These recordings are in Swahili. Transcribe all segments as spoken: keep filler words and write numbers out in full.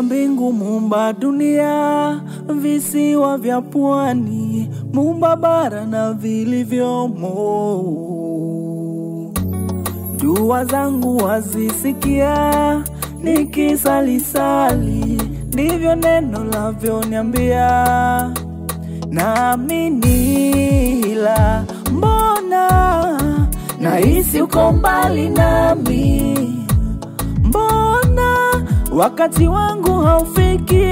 wa mbingu, muumba dunia, visiwa vya pwani, muumba bara na vilivyomo. Dua zangu wazisikia, nikisalisali ndivyo neno lavyoniambia. Naamini ila mbona nahisi uko mbali nami, mbona wakati wangu haufiki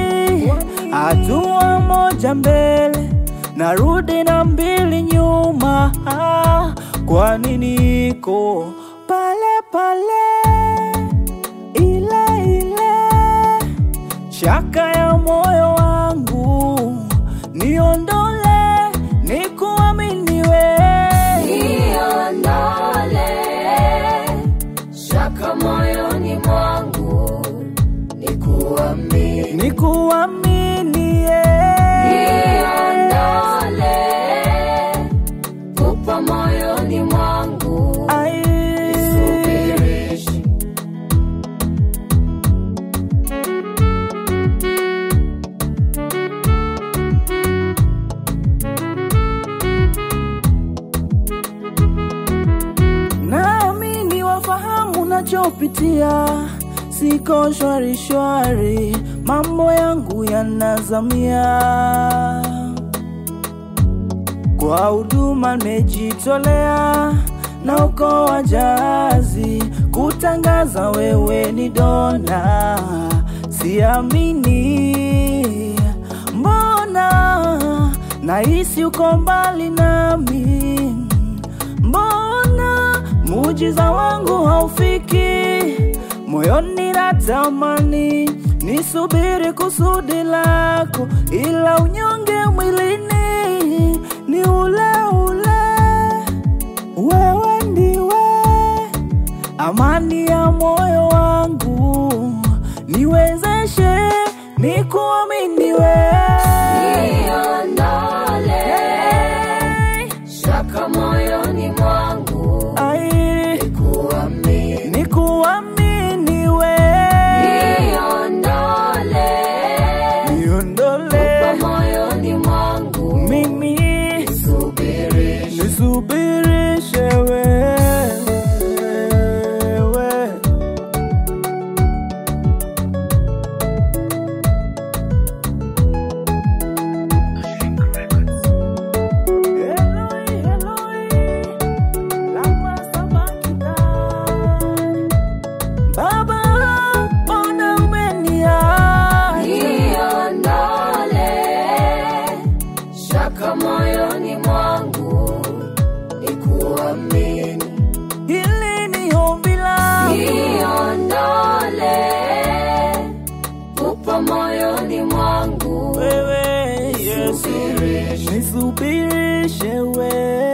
hatua moja mbele narudi na mbili nyuma. Ah, kwa nini niko pale pale ile ile? Shaka ya moyo wangu niondole, nikuamini wewe, niondole shaka moyoni mwangu, nikuamini, nikuamini yeye, niondole kupa moyoni mwangu. Ay, Nisubirishe. Chopitia siko shwari shwari, mambo yangu yanazamia. Kwa huduma nimejitolea na uko wajazi kutangaza wewe ni dona. Siamini mbona nahisi uko mbali nami, mbona muujiza wangu haufiki moyoni. Natamani nisubiri kusudi lako, ila unyonge mwilini ni ule ule. Wewe ndiwe amani ya moyo wangu, niwezeshe nikuamini wewe, niondole shaka moyoni mwangu. Nisubirishe wewe, Baba ona umeniacha, niondole shaka moyoni mwangu. Hili ni ombi langu, niondole kupa moyoni mwangu. Wewe Nisubirishe, Nisubirishe wewe.